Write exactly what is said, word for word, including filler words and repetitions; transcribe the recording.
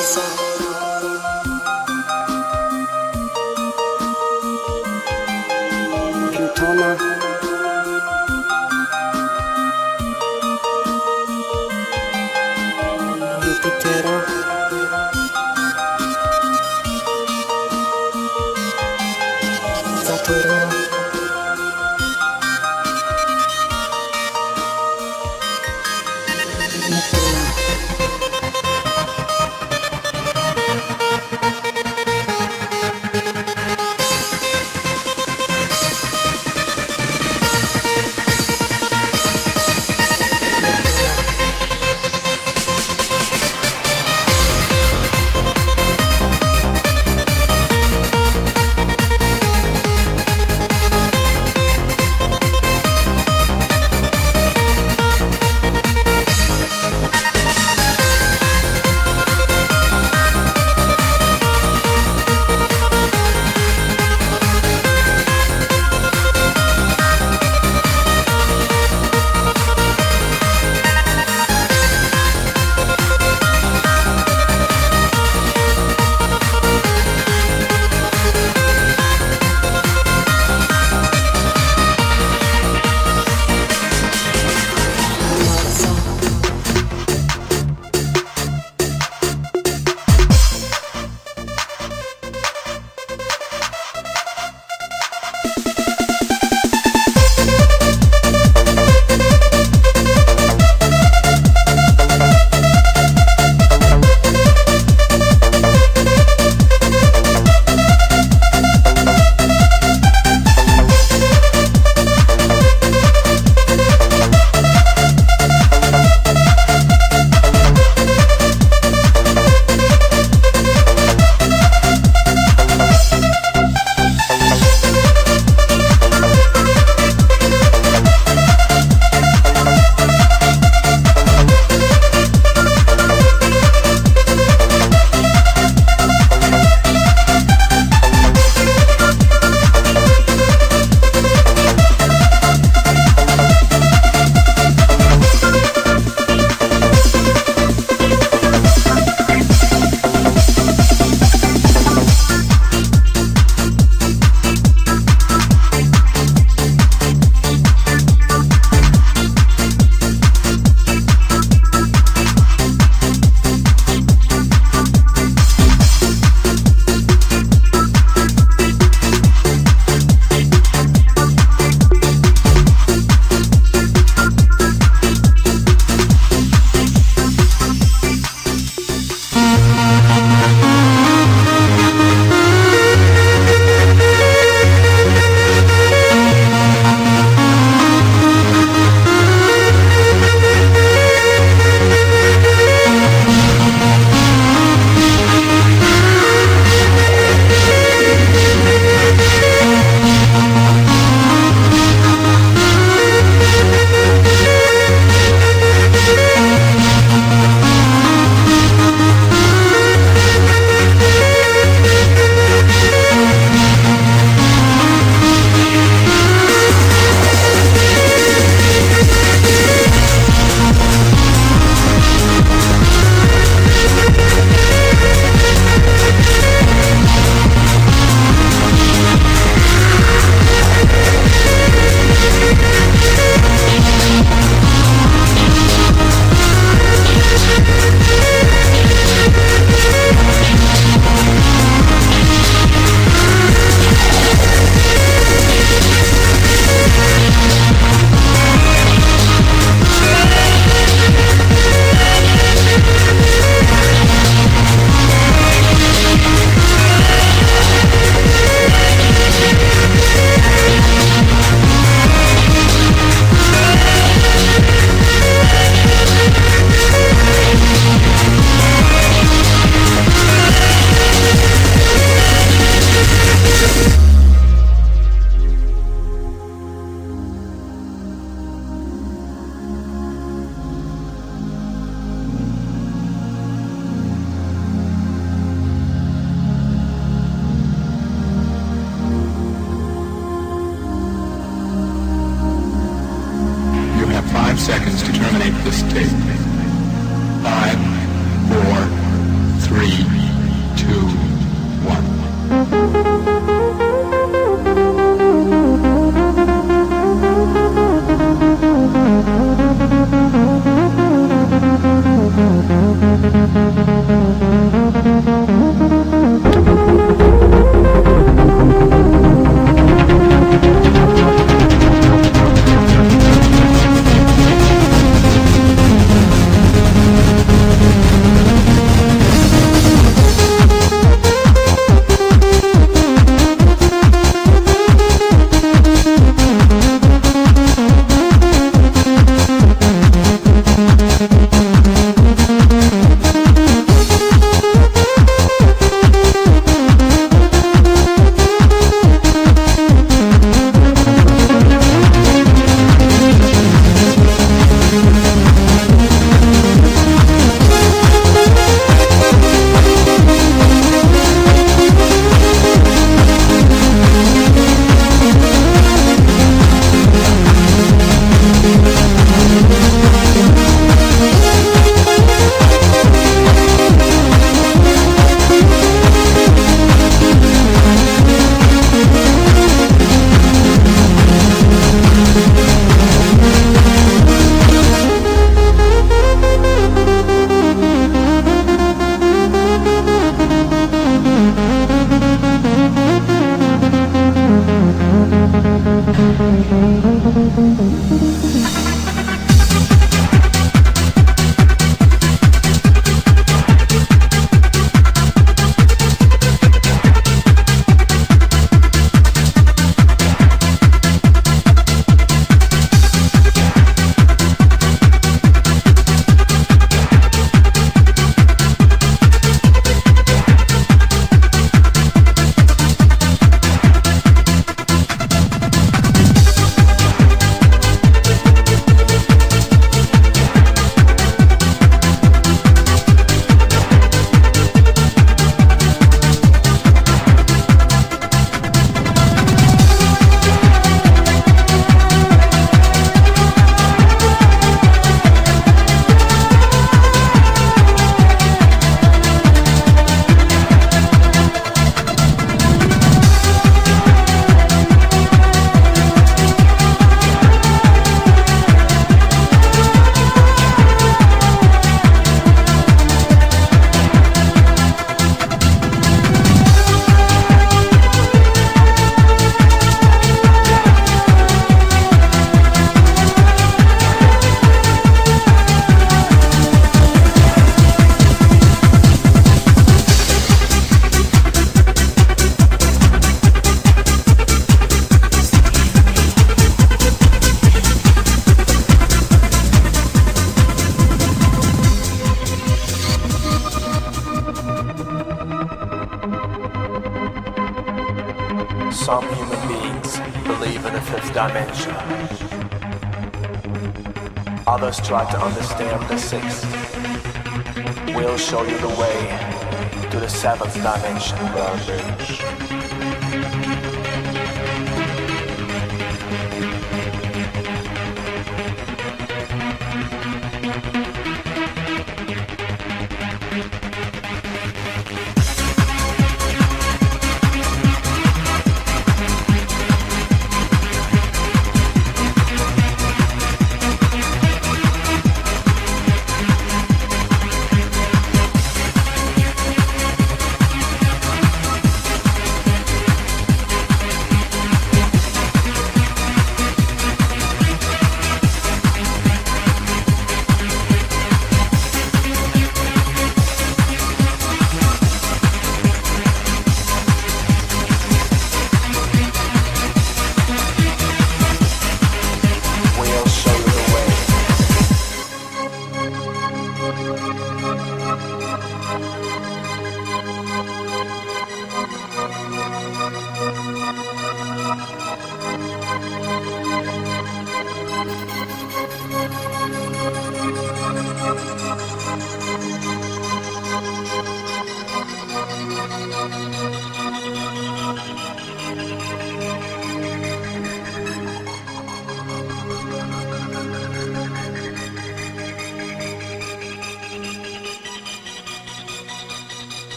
Cortisol, Pintoma, Jupitera, Saturno, seconds to terminate this tape. Five, four, three. dimension. Others try to understand the sixth. We'll show you the way to the seventh dimension.